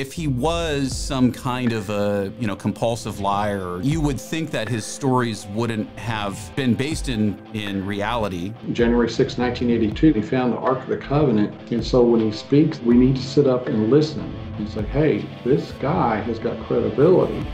If he was some kind of a, compulsive liar, you would think that his stories wouldn't have been based in reality. January 6, 1982, he found the Ark of the Covenant. And so when he speaks, we need to sit up and listen. It's like, hey, this guy has got credibility.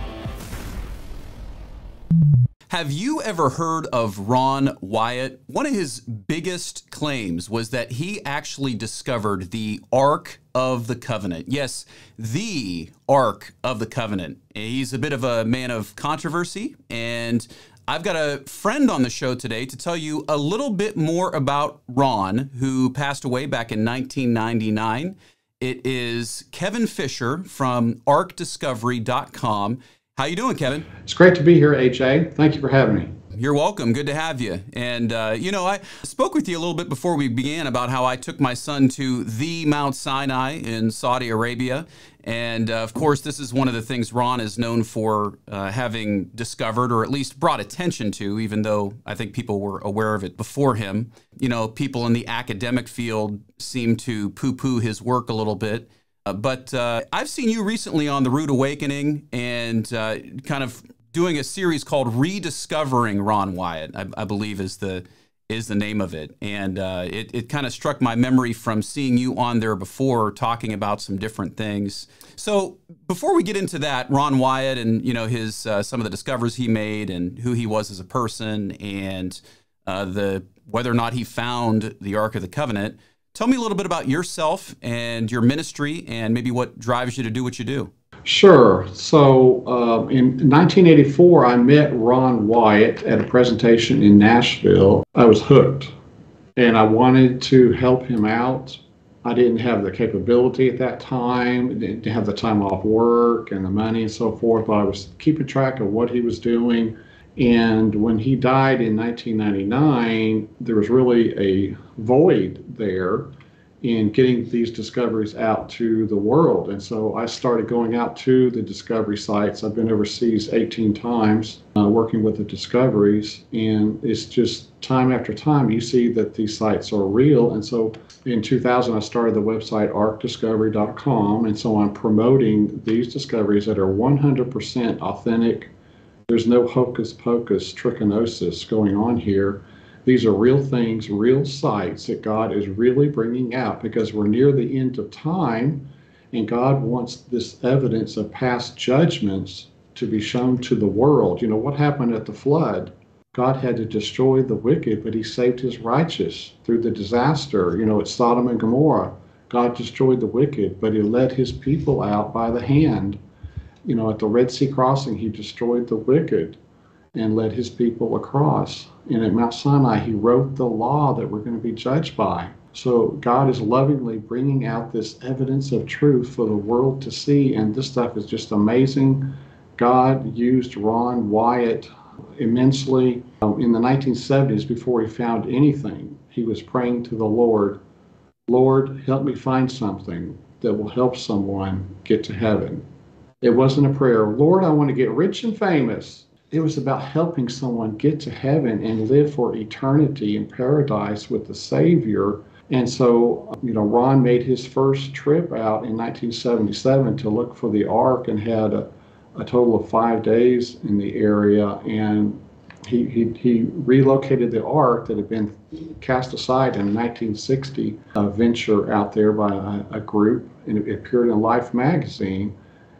Have you ever heard of Ron Wyatt? One of his biggest claims was that he actually discovered the Ark of the Covenant. Yes, the Ark of the Covenant. He's a bit of a man of controversy, and I've got a friend on the show today to tell you a little bit more about Ron, who passed away back in 1999. It is Kevin Fisher from ArkDiscovery.com. How you doing, Kevin? It's great to be here, AJ. Thank you for having me. You're welcome. Good to have you. And, I spoke with you a little bit before we began about how I took my son to the Mount Sinai in Saudi Arabia. And, of course, this is one of the things Ron is known for having discovered, or at least brought attention to, even though I think people were aware of it before him. You know, people in the academic field seem to poo-poo his work a little bit. But I've seen you recently on the Rude Awakening and kind of doing a series called Rediscovering Ron Wyatt, I believe is the name of it. And it kind of struck my memory from seeing you on there before talking about some different things. So before we get into that, Ron Wyatt and, his some of the discoveries he made and who he was as a person and whether or not he found the Ark of the Covenant, tell me a little bit about yourself and your ministry and maybe what drives you to do what you do. Sure. So in 1984, I met Ron Wyatt at a presentation in Nashville. I was hooked and I wanted to help him out. I didn't have the capability at that time, didn't have the time off work and the money and so forth, but I was keeping track of what he was doing. And when he died in 1999, there was really a void there in getting these discoveries out to the world. And so I started going out to the discovery sites. I've been overseas 18 times working with the discoveries. And it's just time after time, you see that these sites are real. And so in 2000, I started the website ArkDiscovery.com. And so I'm promoting these discoveries that are 100% authentic. There's no hocus pocus trichinosis going on here. These are real things, real sites that God is really bringing out because we're near the end of time and God wants this evidence of past judgments to be shown to the world. You know, what happened at the flood? God had to destroy the wicked, but he saved his righteous through the disaster. You know, it's Sodom and Gomorrah. God destroyed the wicked, but he led his people out by the hand. You know, at the Red Sea Crossing, he destroyed the wicked and led his people across. And at Mount Sinai, he wrote the law that we're going to be judged by. So God is lovingly bringing out this evidence of truth for the world to see. And this stuff is just amazing. God used Ron Wyatt immensely. In the 1970s, before he found anything, he was praying to the Lord, "Lord, help me find something that will help someone get to heaven." It wasn't a prayer, "Lord, I want to get rich and famous." It was about helping someone get to heaven and live for eternity in paradise with the Savior. And so, Ron made his first trip out in 1977 to look for the Ark and had a total of 5 days in the area. And he relocated the Ark that had been cast aside in a 1960 venture out there by a group, and it appeared in Life magazine.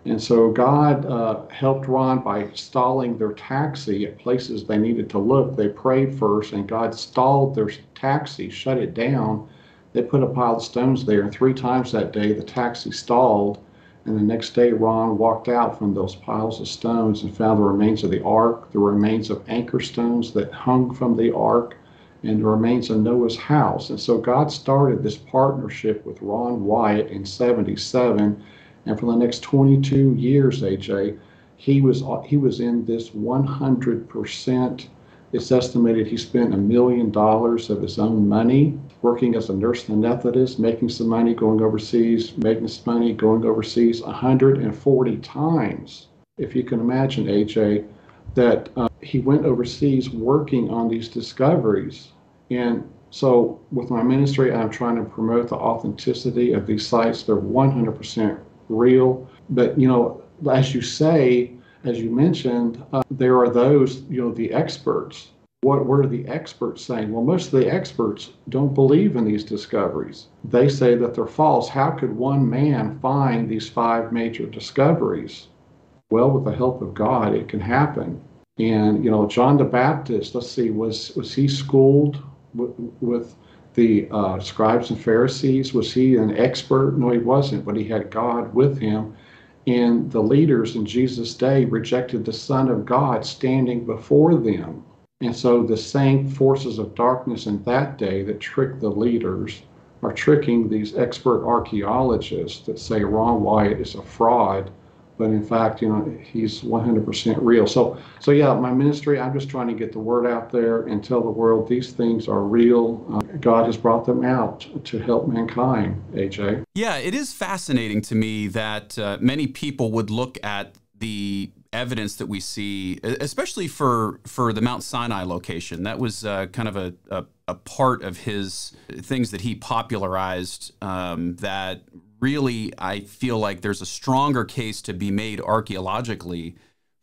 And so God helped Ron by stalling their taxi at places they needed to look. They prayed first, and God stalled their taxi, shut it down. They put a pile of stones there, and 3 times that day the taxi stalled. And the next day Ron walked out from those piles of stones and found the remains of the Ark, the remains of anchor stones that hung from the Ark, and the remains of Noah's house. And so God started this partnership with Ron Wyatt in 1977. And for the next 22 years, AJ, he was in this 100%. It's estimated he spent $1 million of his own money working as a nurse anesthetist, making some money going overseas, making some money going overseas 140 times. If you can imagine, AJ, that he went overseas working on these discoveries. And so with my ministry, I'm trying to promote the authenticity of these sites. They're 100% real. But, you know, as you say, as you mentioned, there are those, you know, the experts. What were the experts saying? Well, most of the experts don't believe in these discoveries. They say that they're false. How could one man find these five major discoveries? Well, with the help of God, it can happen. And, you know, John the Baptist, let's see, was he schooled with the scribes and Pharisees? Was he an expert? No, he wasn't, but he had God with him. And the leaders in Jesus' day rejected the Son of God standing before them. And so the same forces of darkness in that day that tricked the leaders are tricking these expert archaeologists that say Ron Wyatt is a fraud. But in fact, you know, he's 100% real. So yeah, my ministry, I'm just trying to get the word out there and tell the world these things are real. God has brought them out to help mankind, AJ. Yeah, it is fascinating to me that many people would look at the evidence that we see, especially for the Mount Sinai location. That was kind of a part of his things that he popularized that really, I feel like there's a stronger case to be made archaeologically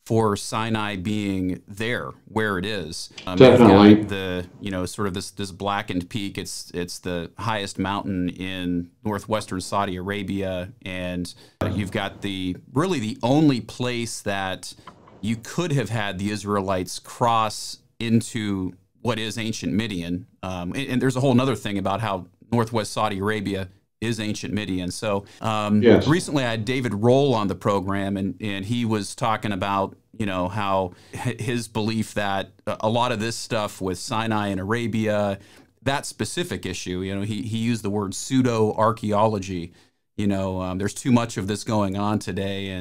for Sinai being there where it is. Definitely. The, you know, sort of this blackened peak. It's the highest mountain in northwestern Saudi Arabia, and you've got really the only place that you could have had the Israelites cross into what is ancient Midian. And there's a whole other thing about how northwest Saudi Arabia is ancient Midian. So yes. Recently I had David Roll on the program, and he was talking about, you know, how his belief that a lot of this stuff with Sinai and Arabia, that specific issue, you know, he used the word pseudo-archaeology. You know, there's too much of this going on today,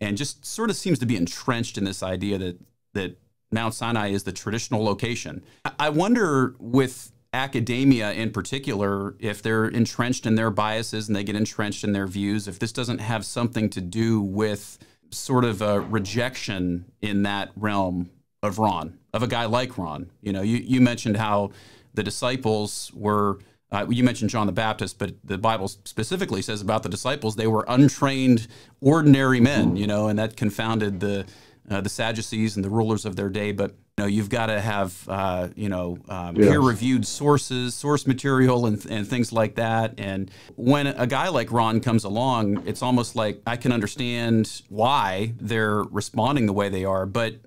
and just sort of seems to be entrenched in this idea that Mount Sinai is the traditional location. I wonder with academia in particular, if they're entrenched in their biases and they get entrenched in their views, if this doesn't have something to do with sort of a rejection in that realm of Ron, of a guy like Ron. You know, you mentioned how the disciples were, you mentioned John the Baptist, but the Bible specifically says about the disciples, they were untrained, ordinary men, you know, and that confounded the Sadducees and the rulers of their day. But you know, you've got to have yes. peer-reviewed sources, source material, and things like that. And when a guy like Ron comes along, it's almost like I can understand why they're responding the way they are. But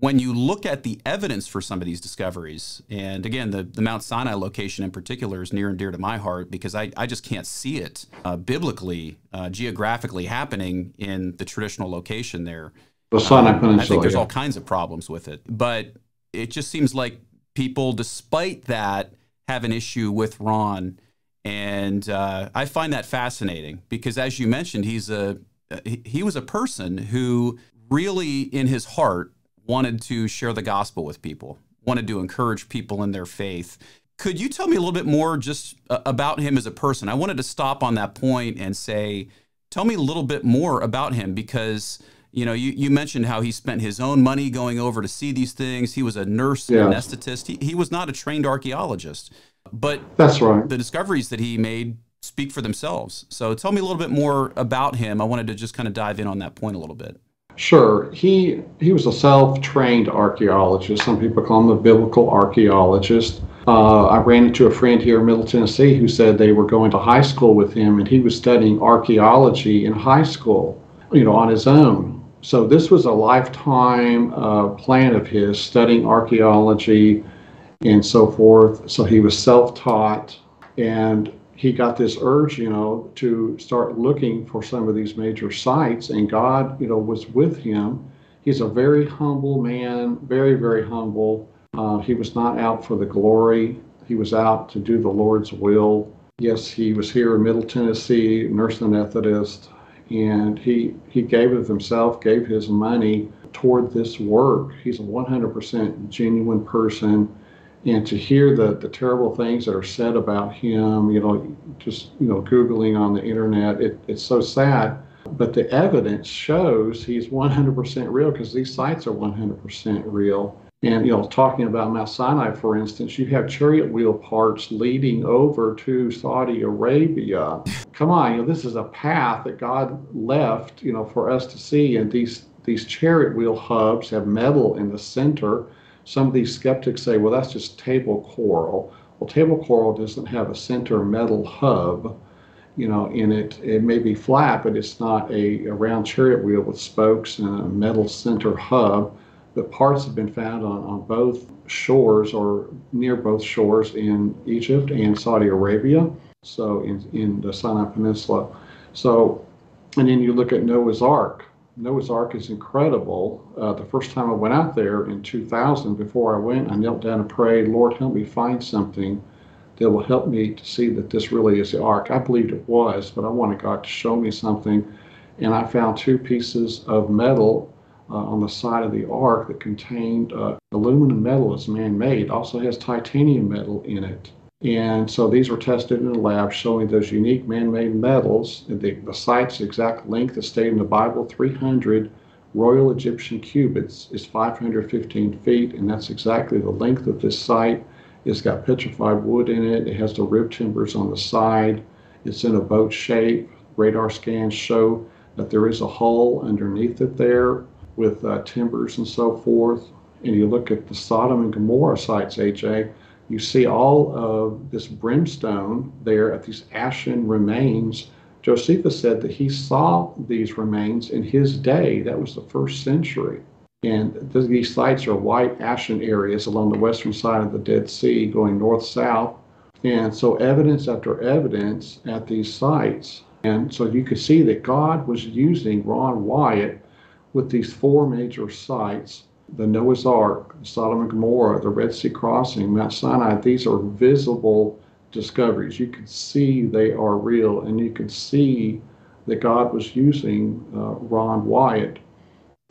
when you look at the evidence for some of these discoveries, and again, the Mount Sinai location in particular is near and dear to my heart because I just can't see it biblically, geographically happening in the traditional location there. I think there's all kinds of problems with it, but it just seems like people, despite that, have an issue with Ron, and I find that fascinating because, as you mentioned, he was a person who really, in his heart, wanted to share the gospel with people, wanted to encourage people in their faith. Could you tell me a little bit more just about him as a person? I wanted to stop on that point and say, tell me a little bit more about him because, you know, you mentioned how he spent his own money going over to see these things. He was a nurse, yeah. An anesthetist. He was not a trained archaeologist, but that's right. The discoveries that he made speak for themselves. So tell me a little bit more about him. I wanted to just kind of dive in on that point a little bit. Sure. He was a self-trained archaeologist. Some people call him a biblical archaeologist. I ran into a friend here in Middle Tennessee who said they were going to high school with him, and he was studying archaeology in high school, you know, on his own. So this was a lifetime plan of his, studying archaeology and so forth. So he was self-taught, and he got this urge, you know, to start looking for some of these major sites, and God, you know, was with him. He's a very humble man, very, very humble. He was not out for the glory. He was out to do the Lord's will. Yes, he was here in Middle Tennessee, nurse anesthetist. And he gave of himself, gave his money toward this work. He's a 100% genuine person. And to hear the terrible things that are said about him, you know, just, you know, Googling on the internet, it's so sad. But the evidence shows he's 100% real because these sites are 100% real. And, you know, talking about Mount Sinai, for instance, you have chariot wheel parts leading over to Saudi Arabia. Come on, you know, this is a path that God left, you know, for us to see. And these chariot wheel hubs have metal in the center. Some of these skeptics say, well, that's just table coral. Well, table coral doesn't have a center metal hub, you know, in it. It may be flat, but it's not a round chariot wheel with spokes and a metal center hub. But parts have been found on both shores or near both shores in Egypt and Saudi Arabia, so in the Sinai Peninsula. So, and then you look at Noah's Ark. Noah's Ark is incredible. The first time I went out there in 2000, before I went, I knelt down and prayed, Lord, help me find something that will help me to see that this really is the Ark. I believed it was, but I wanted God to show me something. And I found two pieces of metal on the side of the Ark that contained aluminum metal. Is man-made, also has titanium metal in it. And so these were tested in the lab, showing those unique man-made metals. The site's exact length is stated in the Bible, 300 Royal Egyptian cubits is 515 feet, and that's exactly the length of this site. It's got petrified wood in it. It has the rib timbers on the side. It's in a boat shape. Radar scans show that there is a hole underneath it there, with timbers and so forth. And you look at the Sodom and Gomorrah sites, AJ, you see all of this brimstone there at these ashen remains. Josephus said that he saw these remains in his day. That was the 1st century. And these sites are white ashen areas along the western side of the Dead Sea, going north-south. And so evidence after evidence at these sites. And so you could see that God was using Ron Wyatt with these four major sites, the Noah's Ark, Sodom and Gomorrah, the Red Sea Crossing, Mount Sinai. These are visible discoveries. You can see they are real, and you can see that God was using Ron Wyatt.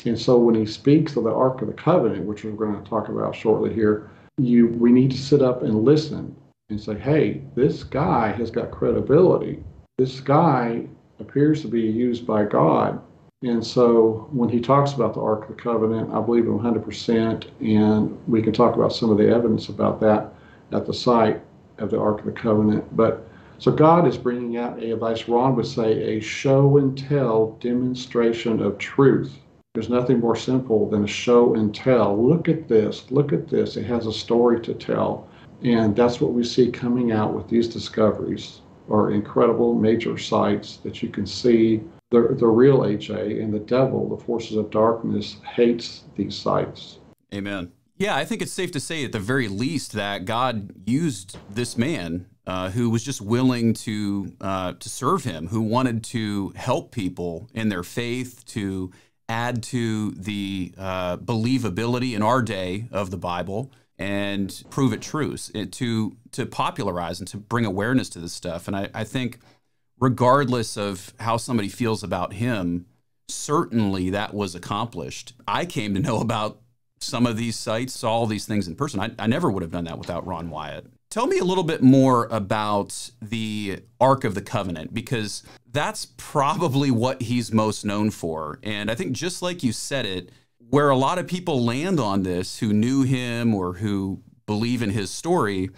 And so when he speaks of the Ark of the Covenant, which we're going to talk about shortly here, we need to sit up and listen and say, hey, this guy has got credibility. This guy appears to be used by God. And so when he talks about the Ark of the Covenant, I believe him 100%, and we can talk about some of the evidence about that at the site of the Ark of the Covenant. But so God is bringing out, as Ron would say, a show and tell demonstration of truth. There's nothing more simple than a show and tell. Look at this. Look at this. It has a story to tell. And that's what we see coming out with these discoveries, are incredible major sites that you can see. The real AJ, and the devil, the forces of darkness, hates these sites. Amen. Yeah, I think it's safe to say at the very least that God used this man who was just willing to serve him, who wanted to help people in their faith, to add to the believability in our day of the Bible and prove it true, to popularize and to bring awareness to this stuff. And I think, regardless of how somebody feels about him, certainly that was accomplished. I came to know about some of these sites, saw all these things in person. I never would have done that without Ron Wyatt. Tell me a little bit more about the Ark of the Covenant, because that's probably what he's most known for. And I think, just like you said it, where a lot of people land on this who knew him or who believe in his story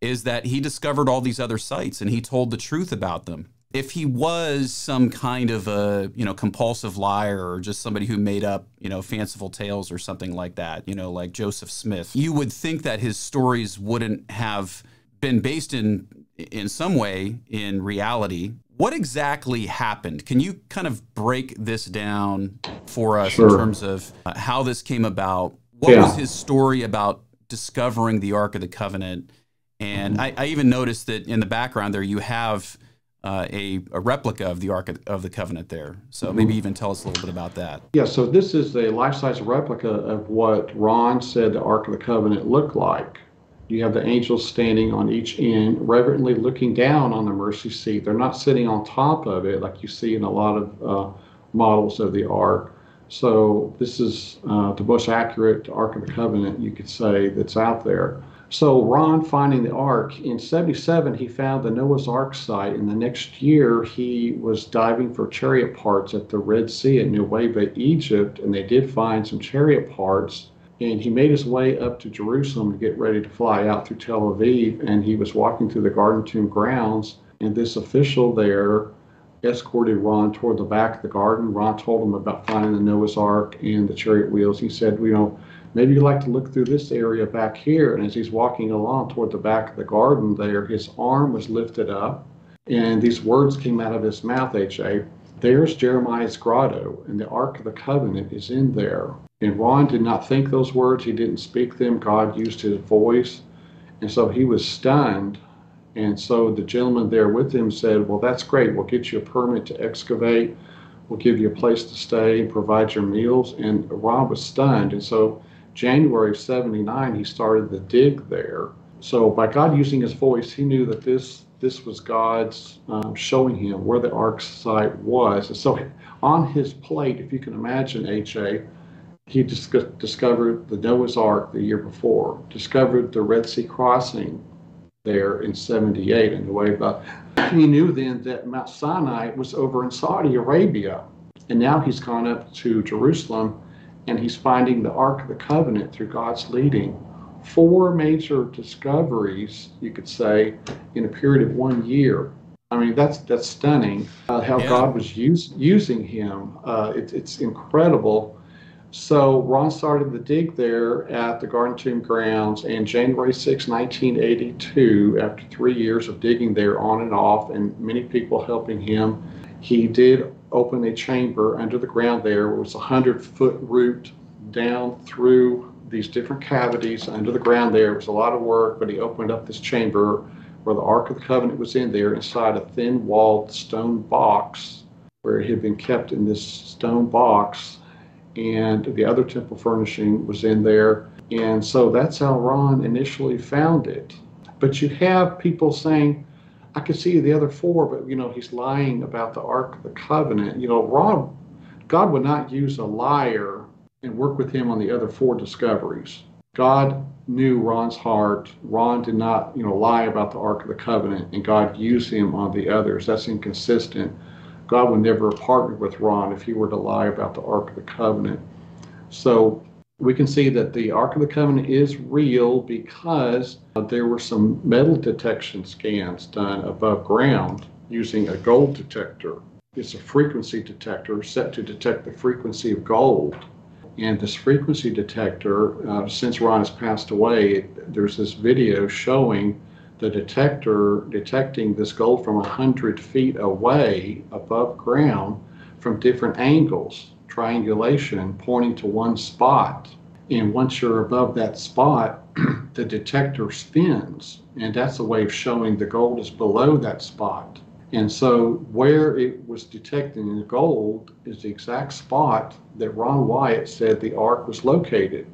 is that he discovered all these other sites and he told the truth about them. If he was some kind of a, you know, compulsive liar or just somebody who made up, you know, fanciful tales or something like that, you know, like Joseph Smith, you would think that his stories wouldn't have been based in some way in reality. What exactly happened? Can you kind of break this down for us? Sure. In terms of how this came about? What was his story about discovering the Ark of the Covenant? And I even noticed that in the background there you have a replica of the Ark of the Covenant there. So maybe even tell us a little bit about that. Yeah, so this is a life-size replica of what Ron said the Ark of the Covenant looked like. You have the angels standing on each end, reverently looking down on the mercy seat. They're not sitting on top of it like you see in a lot of models of the Ark. So this is the most accurate Ark of the Covenant, you could say, that's out there. So Ron finding the Ark, in 77, he found the Noah's Ark site, and the next year he was diving for chariot parts at the Red Sea at Nuweiba, Egypt, and they did find some chariot parts And he made his way up to Jerusalem to get ready to fly out through Tel Aviv. And he was walking through the Garden Tomb grounds. And this official there escorted Ron toward the back of the garden. Ron told him about finding the Noah's Ark and the chariot wheels. He said, you know, maybe you'd like to look through this area back here. And as he's walking along toward the back of the garden there, his arm was lifted up. And these words came out of his mouth, H.A. There's Jeremiah's grotto, and the Ark of the Covenant is in there. And Ron did not think those words. He didn't speak them. God used his voice. And so he was stunned. And so the gentleman there with him said, well, that's great. We'll get you a permit to excavate. We'll give you a place to stay and provide your meals. And Ron was stunned. And so January of 79, he started the dig there. So by God using his voice, he knew that this was God's showing him where the Ark's site was. And so on his plate, if you can imagine, H.A., he discovered the Noah's Ark the year before, discovered the Red Sea Crossing there in 78 in Nuweiba. He knew then that Mount Sinai was over in Saudi Arabia. And now he's gone up to Jerusalem and he's finding the Ark of the Covenant through God's leading. Four major discoveries, you could say, in a period of 1 year. I mean, that's stunning how God was using him. It's incredible. So Ron started the dig there at the Garden Tomb grounds, and January 6, 1982, after 3 years of digging there on and off and many people helping him, he did open a chamber under the ground there. It was a 100-foot route down through these different cavities under the ground there. It was a lot of work, but he opened up this chamber where the Ark of the Covenant was in there inside a thin-walled stone box where it had been kept in this stone box. And the other temple furnishing was in there. And so that's how Ron initially found it. But you have people saying, I could see the other four, but, you know, he's lying about the Ark of the Covenant. You know, Ron, God would not use a liar and work with him on the other four discoveries. God knew Ron's heart. Ron did not, you know, lie about the Ark of the Covenant, and God used him on the others. That's inconsistent. God would never have partnered with Ron if he were to lie about the Ark of the Covenant. So we can see that the Ark of the Covenant is real because there were some metal detection scans done above ground using a gold detector. It's a frequency detector set to detect the frequency of gold. And this frequency detector, since Ron has passed away, there's this video showing the detector detecting this gold from 100 feet away above ground from different angles, triangulation pointing to one spot. And once you're above that spot, the detector spins, and that's a way of showing the gold is below that spot. And so where it was detecting the gold is the exact spot that Ron Wyatt said the Ark was located.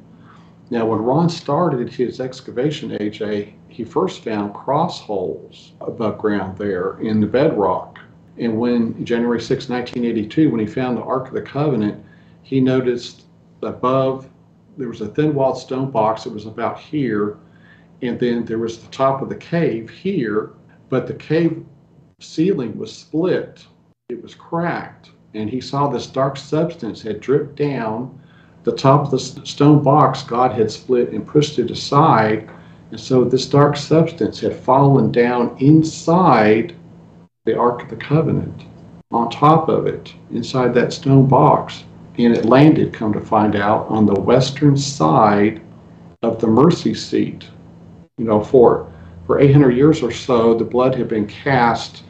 Now, when Ron started his excavation, AJ, he first found cross holes above ground there in the bedrock. And when January 6, 1982, when he found the Ark of the Covenant, he noticed above there was a thin-walled stone box that was about here, and then there was the top of the cave here, but the cave ceiling was split. It was cracked, and he saw this dark substance had dripped down the top of the stone box. God had split and pushed it aside, and so this dark substance had fallen down inside the Ark of the Covenant, on top of it, inside that stone box, and it landed, come to find out, on the western side of the Mercy Seat. You know, for 800 years or so, the blood had been cast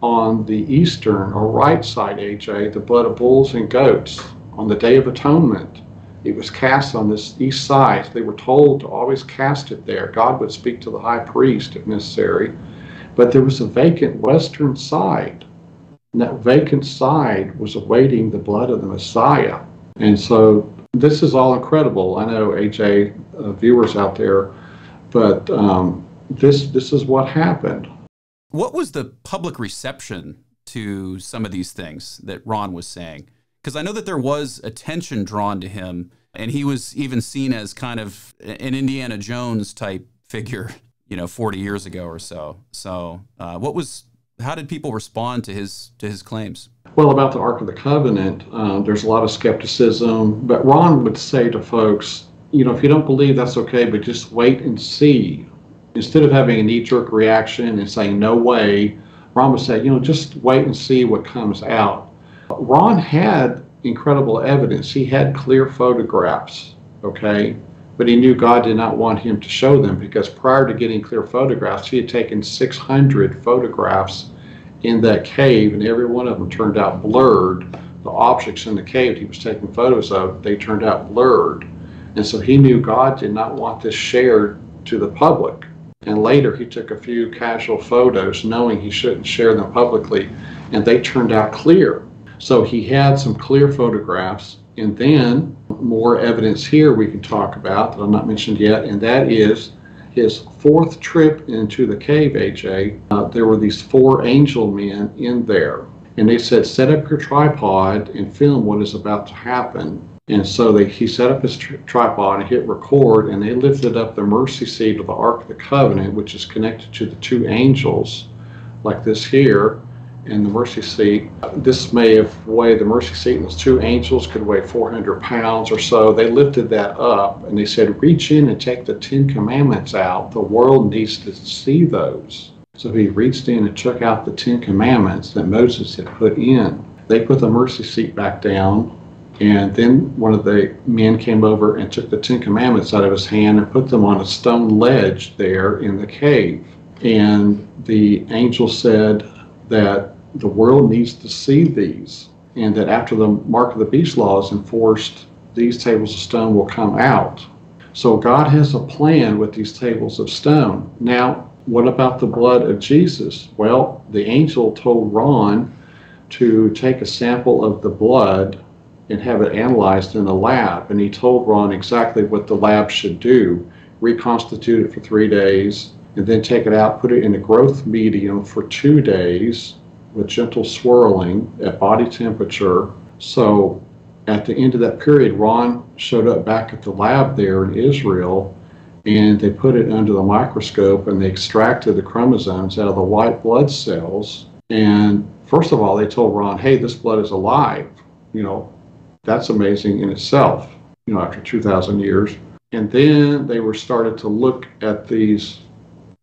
on the eastern or right side, AJ, the blood of bulls and goats. On the Day of Atonement, it was cast on this east side. They were told to always cast it there. God would speak to the high priest if necessary. But there was a vacant western side. And that vacant side was awaiting the blood of the Messiah. And so this is all incredible. I know, AJ, viewers out there, but this is what happened. What was the public reception to some of these things that Ron was saying? Because I know that there was attention drawn to him, and he was even seen as kind of an Indiana Jones type figure, you know, 40 years ago or so. So how did people respond to his claims? Well, about the Ark of the Covenant, there's a lot of skepticism, but Ron would say to folks, you know, if you don't believe, that's okay, but just wait and see. Instead of having a knee-jerk reaction and saying, no way, Ron would say, you know, just wait and see what comes out. Ron had incredible evidence. He had clear photographs, okay? But he knew God did not want him to show them, because prior to getting clear photographs, he had taken 600 photographs in that cave, and every one of them turned out blurred. The objects in the cave he was taking photos of, they turned out blurred. And so he knew God did not want this shared to the public. And later he took a few casual photos knowing he shouldn't share them publicly, and they turned out clear. So he had some clear photographs, and then more evidence here we can talk about that I'm not mentioned yet, and that is his fourth trip into the cave, AJ. There were these 4 angel men in there, and they said, set up your tripod and film what is about to happen. And so he set up his tripod and hit record, and they lifted up the mercy seat of the Ark of the Covenant, which is connected to the 2 angels, like this here, and the mercy seat. This may have weighed, the mercy seat and those 2 angels could weigh 400 pounds or so. They lifted that up, and they said, reach in and take the 10 Commandments out. The world needs to see those. So he reached in and took out the 10 Commandments that Moses had put in. They put the mercy seat back down. And then one of the men came over and took the 10 Commandments out of his hand and put them on a stone ledge there in the cave. And the angel said that the world needs to see these, and that after the Mark of the Beast law is enforced, these tables of stone will come out. So God has a plan with these tables of stone. Now, what about the blood of Jesus? Well, the angel told Ron to take a sample of the blood and have it analyzed in the lab. And he told Ron exactly what the lab should do: reconstitute it for 3 days, and then take it out, put it in a growth medium for 2 days with gentle swirling at body temperature. So at the end of that period, Ron showed up back at the lab there in Israel, and they put it under the microscope, and they extracted the chromosomes out of the white blood cells. And first of all, they told Ron, hey, this blood is alive. You know, that's amazing in itself, you know, after 2,000 years. And then they were started to look at these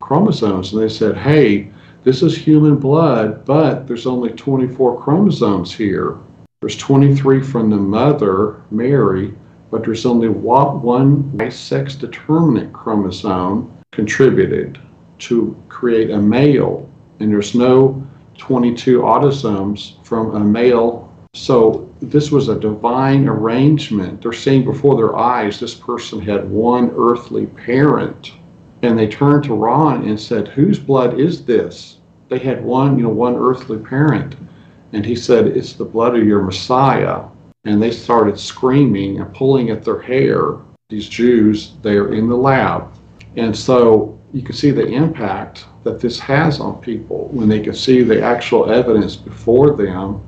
chromosomes, and they said, hey, this is human blood, but there's only 24 chromosomes here. There's 23 from the mother, Mary, but there's only one sex determinant chromosome contributed to create a male, and there's no 22 autosomes from a male. So this was a divine arrangement. They're seeing before their eyes this person had one earthly parent. And they turned to Ron and said, whose blood is this? They had one earthly parent. And he said, it's the blood of your Messiah. And they started screaming and pulling at their hair, these Jews there in the lab. And so you can see the impact that this has on people when they can see the actual evidence before them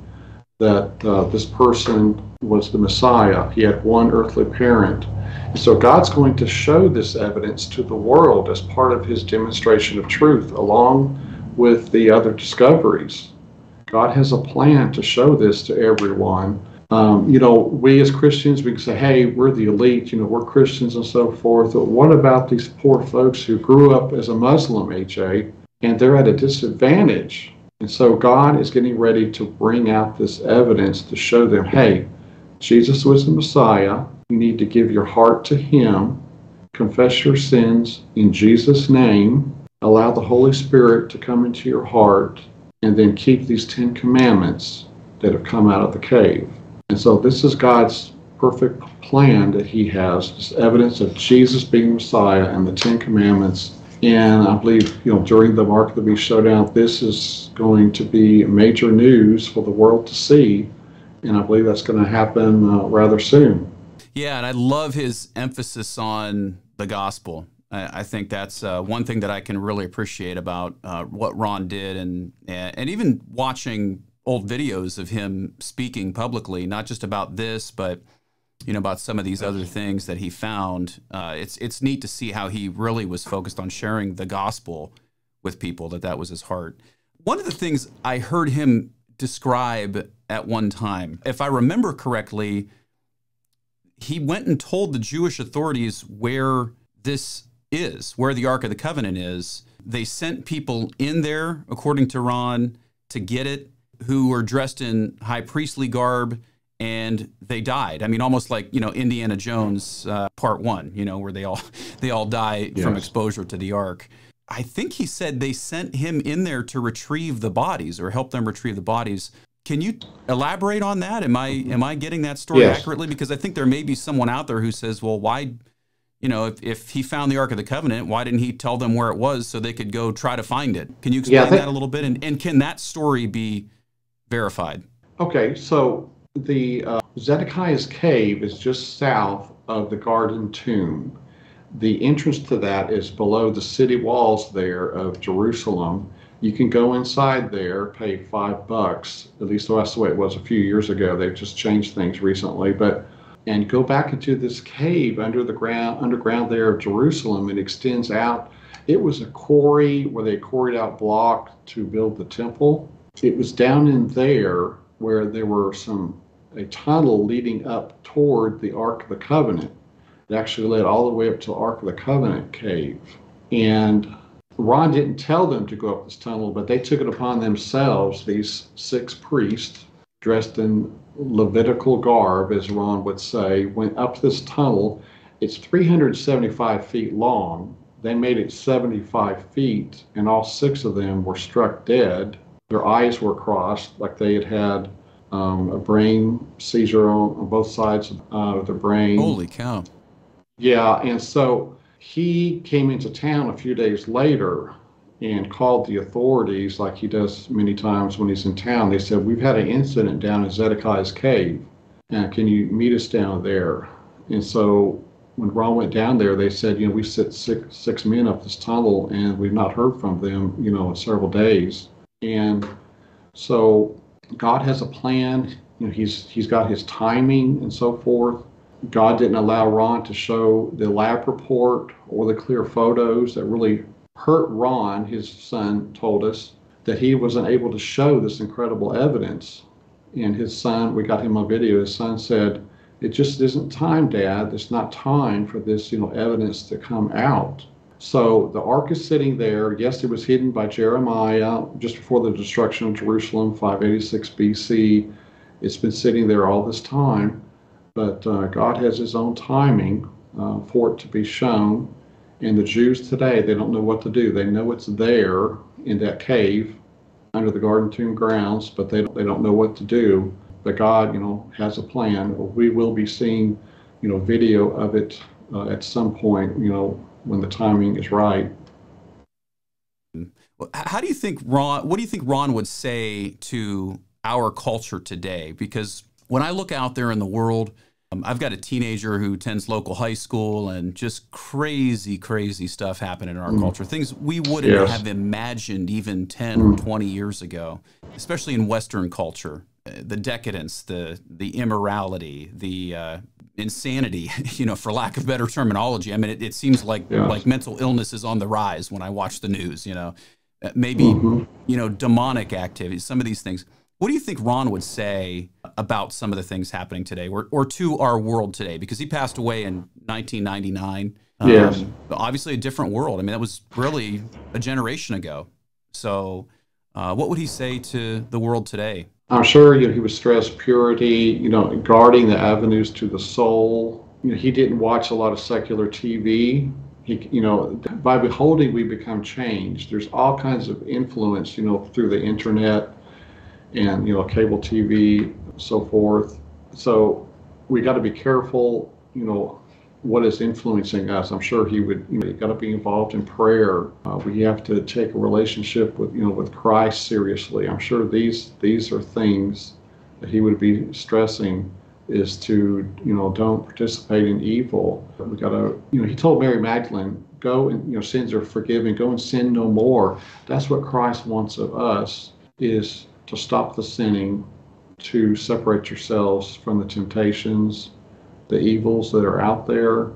that this person was the Messiah. He had one earthly parent. And so God's going to show this evidence to the world as part of his demonstration of truth, along with the other discoveries. God has a plan to show this to everyone. You know, we as Christians, we can say, hey, we're the elite, you know, we're Christians and so forth. But what about these poor folks who grew up as a Muslim, AJ, and they're at a disadvantage? And so God is getting ready to bring out this evidence to show them, hey, Jesus was the Messiah. You need to give your heart to him, confess your sins in Jesus' name, allow the Holy Spirit to come into your heart, and then keep these 10 Commandments that have come out of the cave. And so this is God's perfect plan that he has, this evidence of Jesus being Messiah and the 10 Commandments. And I believe, you know, during the Mark of the Beast showdown, this is going to be major news for the world to see. And I believe that's going to happen rather soon. Yeah, and I love his emphasis on the gospel. I think that's one thing that I can really appreciate about what Ron did, and even watching old videos of him speaking publicly, not just about this, but you know, about some of these other things that he found. It's neat to see how he really was focused on sharing the gospel with people, that was his heart. One of the things I heard him describe at one time, if I remember correctly, he went and told the Jewish authorities where this is, where the Ark of the Covenant is. They sent people in there, according to Ron, to get it, who were dressed in high priestly garb, and they died. I mean, almost like, you know, Indiana Jones Part 1, you know, where they all die from exposure to the Ark. I think he said they sent him in there to retrieve the bodies or help them retrieve the bodies. Can you elaborate on that? Am I getting that story accurately? Because I think there may be someone out there who says, well, why, you know, if he found the Ark of the Covenant, why didn't he tell them where it was so they could go try to find it? Can you explain that a little bit? And can that story be verified? Okay, so the Zedekiah's cave is just south of the Garden Tomb. The entrance to that is below the city walls there of Jerusalem. You can go inside there, pay $5, at least that's the way it was a few years ago. They've just changed things recently, but and go back into this cave under the ground, underground there of Jerusalem. It extends out. It was a quarry where they quarried out block to build the temple. It was down in there where there were a tunnel leading up toward the Ark of the Covenant. It actually led all the way up to the Ark of the Covenant cave. And Ron didn't tell them to go up this tunnel, but they took it upon themselves, these 6 priests dressed in Levitical garb, as Ron would say, went up this tunnel. It's 375 feet long. They made it 75 feet, and all 6 of them were struck dead. Their eyes were crossed like they had had a brain seizure on both sides of the brain. Holy cow. Yeah, and so he came into town a few days later and called the authorities like he does many times when he's in town. They said, we've had an incident down in Zedekiah's cave. Can you meet us down there? And so when Ron went down there, they said, you know, we sent six men up this tunnel and we've not heard from them, you know, in several days. And so God has a plan. You know, he's got his timing and so forth. God didn't allow Ron to show the lab report or the clear photos that really hurt Ron. His son told us that he wasn't able to show this incredible evidence. And his son, we got him on video, his son said, it just isn't time, Dad. It's not time for this, you know, evidence to come out. So the Ark is sitting there. Yes, it was hidden by Jeremiah just before the destruction of Jerusalem, 586 BC. It's been sitting there all this time. But God has his own timing for it to be shown. And the Jews today, they don't know what to do. They know it's there in that cave under the Garden Tomb grounds, but they don't know what to do. But God, you know, has a plan. We will be seeing, you know, video of it at some point, you know, when the timing is right. How do you think Ron, what do you think Ron would say to our culture today? Because when I look out there in the world, I've got a teenager who attends local high school, and just crazy, crazy stuff happening in our culture. Things we wouldn't have imagined even 10 or 20 years ago, especially in Western culture. The decadence, the immorality, the insanity, you know, for lack of better terminology. I mean, it seems like mental illness is on the rise when I watch the news, you know. Maybe, you know, demonic activities, some of these things. What do you think Ron would say about some of the things happening today or to our world today? Because he passed away in 1999. Obviously a different world. I mean, that was really a generation ago. So what would he say to the world today? I'm sure, you know, he would stress purity, you know, guarding the avenues to the soul. You know, he didn't watch a lot of secular TV. He, you know, by beholding, we become changed. There's all kinds of influence, you know, through the internet and, you know, cable TV, so forth. So we got to be careful, you know, what is influencing us. I'm sure he would, you know, you got to be involved in prayer. We have to take a relationship with, you know, with Christ seriously. I'm sure these are things that he would be stressing, is to, you know, don't participate in evil. We got to, you know, he told Mary Magdalene, go and, you know, sins are forgiven, go and sin no more. That's what Christ wants of us, is to stop the sinning, to separate yourselves from the temptations, the evils that are out there.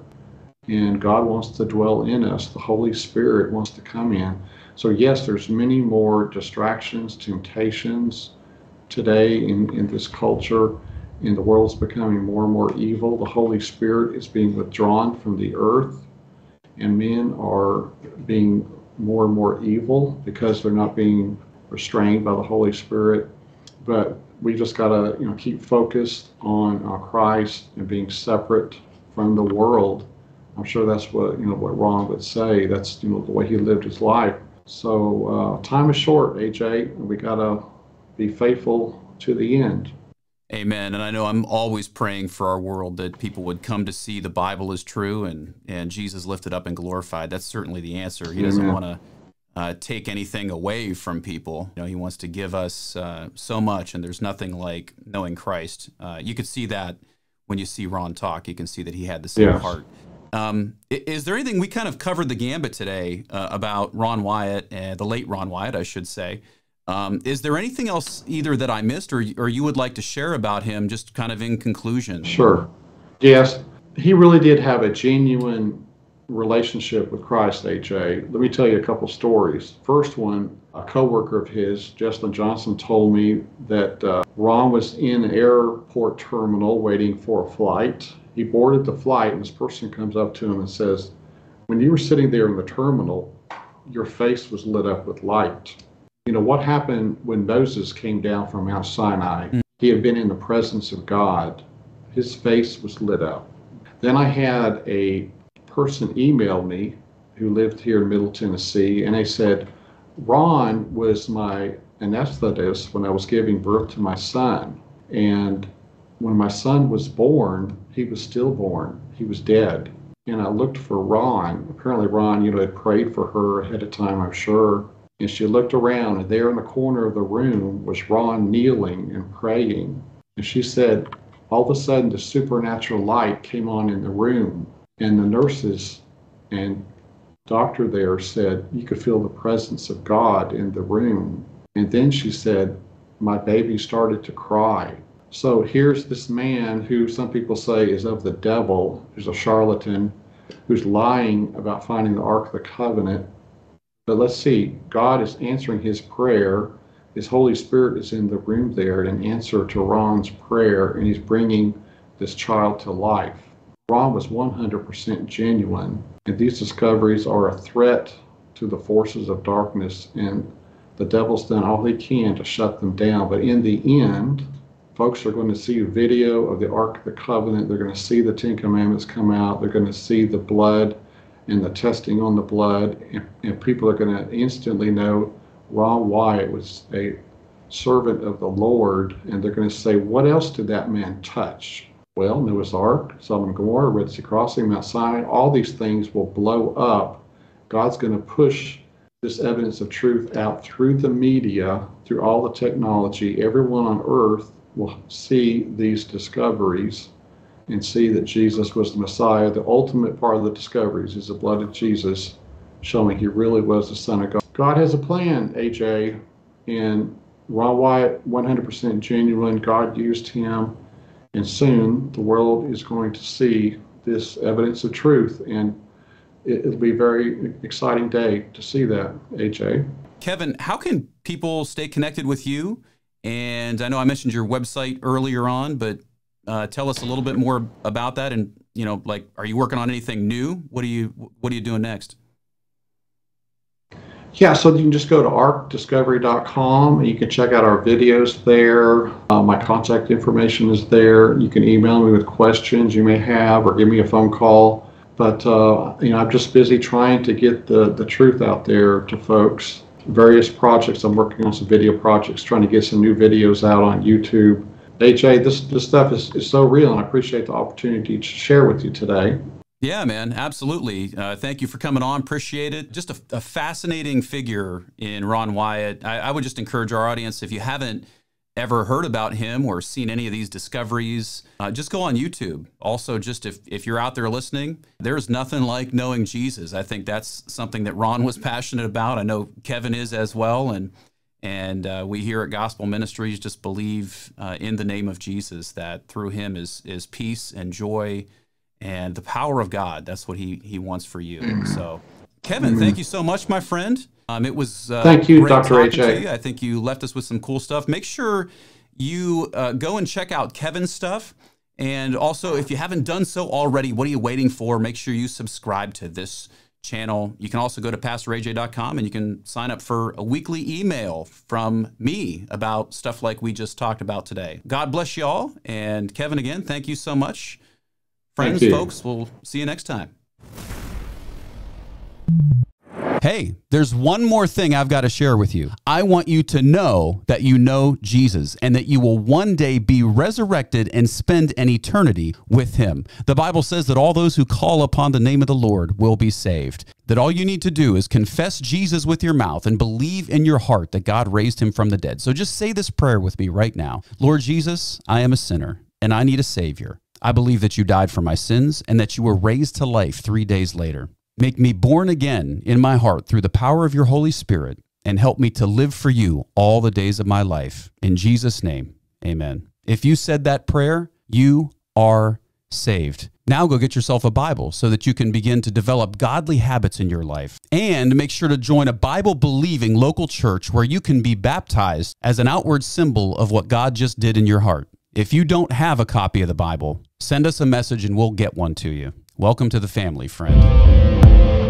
And God wants to dwell in us. The Holy Spirit wants to come in. So yes, there's many more distractions, temptations today in this culture. and the world's becoming more and more evil. The Holy Spirit is being withdrawn from the earth, and men are being more and more evil because they're not being restrained by the Holy Spirit. But we just got to, keep focused on Christ and being separate from the world. I'm sure that's what, what Ron would say. That's, the way he lived his life. So time is short, AJ, and we got to be faithful to the end. Amen. And I know I'm always praying for our world that people would come to see the Bible is true and Jesus lifted up and glorified. That's certainly the answer. He doesn't want to take anything away from people. He wants to give us so much, and there's nothing like knowing Christ. You could see that when you see Ron talk. You can see that he had the same heart. Is there anything — we kind of covered the gambit today about Ron Wyatt, the late Ron Wyatt, I should say. Is there anything else either that I missed or you would like to share about him, just kind of in conclusion? Sure. Yes. He really did have a genuine relationship with Christ, AJ. Let me tell you a couple stories. First one, a coworker of his, Jesslyn Johnson, told me that Ron was in an airport terminal waiting for a flight. He boarded the flight, and this person comes up to him and says, "When you were sitting there in the terminal, your face was lit up with light." What happened when Moses came down from Mount Sinai? He had been in the presence of God. His face was lit up. Then I had a person email me who lived here in Middle Tennessee, and they said, "Ron was my anesthetist when I was giving birth to my son. And when my son was born, he was stillborn. He was dead. And I looked for Ron." Apparently Ron, had prayed for her ahead of time, I'm sure. And she looked around, and there in the corner of the room was Ron kneeling and praying. And she said, all of a sudden, the supernatural light came on in the room. And the nurses and doctor there said, you could feel the presence of God in the room. And then she said, my baby started to cry. So here's this man who some people say is of the devil, who's a charlatan, who's lying about finding the Ark of the Covenant. But let's see, God is answering his prayer. His Holy Spirit is in the room there in answer to Ron's prayer, and he's bringing this child to life. Ron was 100% genuine, and these discoveries are a threat to the forces of darkness, and the devil's done all he can to shut them down. But in the end, folks are going to see a video of the Ark of the Covenant. They're going to see the Ten Commandments come out. They're going to see the blood and the testing on the blood, and people are going to instantly know Ron Wyatt was a servant of the Lord, and they're going to say, what else did that man touch? Well, Noah's Ark, Sodom and Gomorrah, Red Sea Crossing, Mount Sinai, all these things will blow up. God's going to push this evidence of truth out through the media, through all the technology. Everyone on earth will see these discoveries and see that Jesus was the Messiah. The ultimate part of the discoveries is the blood of Jesus, showing he really was the Son of God. God has a plan, AJ, and Ron Wyatt, 100% genuine. God used him, and soon the world is going to see this evidence of truth, and it'll be a very exciting day to see that, AJ. Kevin, how can people stay connected with you? And I know I mentioned your website earlier on, but tell us a little bit more about that, and are you working on anything new? What are you doing next? Yeah, so you can just go to ArkDiscovery.com, and you can check out our videos there. My contact information is there. You can email me with questions you may have, or give me a phone call. But I'm just busy trying to get the truth out there to folks. Various projects — I'm working on some video projects, trying to get some new videos out on YouTube. AJ, this stuff is so real, and I appreciate the opportunity to share with you today. Yeah, man, absolutely. Thank you for coming on. Appreciate it. Just a fascinating figure in Ron Wyatt. I would just encourage our audience, if you haven't ever heard about him or seen any of these discoveries, just go on YouTube. Also, just if you're out there listening, there's nothing like knowing Jesus. I think that's something that Ron was passionate about. I know Kevin is as well, and we here at Gospel Ministries just believe in the name of Jesus, that through him is peace and joy and the power of God. That's what he wants for you. So, Kevin, thank you so much, my friend. It was thank you, Dr. AJ. I think you left us with some cool stuff. Make sure you go and check out Kevin's stuff. And also, if you haven't done so already, what are you waiting for? Make sure you subscribe to this channel. You can also go to PastorAJ.com and you can sign up for a weekly email from me about stuff like we just talked about today. God bless you all. And Kevin, again, thank you so much. Friends, folks, we'll see you next time. Hey, there's one more thing I've got to share with you. I want you to know that you know Jesus and that you will one day be resurrected and spend an eternity with him. The Bible says that all those who call upon the name of the Lord will be saved. That all you need to do is confess Jesus with your mouth and believe in your heart that God raised him from the dead. So just say this prayer with me right now. Lord Jesus, I am a sinner and I need a Savior. I believe that you died for my sins and that you were raised to life 3 days later. Make me born again in my heart through the power of your Holy Spirit and help me to live for you all the days of my life. In Jesus' name, amen. If you said that prayer, you are saved. Now go get yourself a Bible so that you can begin to develop godly habits in your life. And make sure to join a Bible-believing local church where you can be baptized as an outward symbol of what God just did in your heart. If you don't have a copy of the Bible, send us a message and we'll get one to you. Welcome to the family, friend.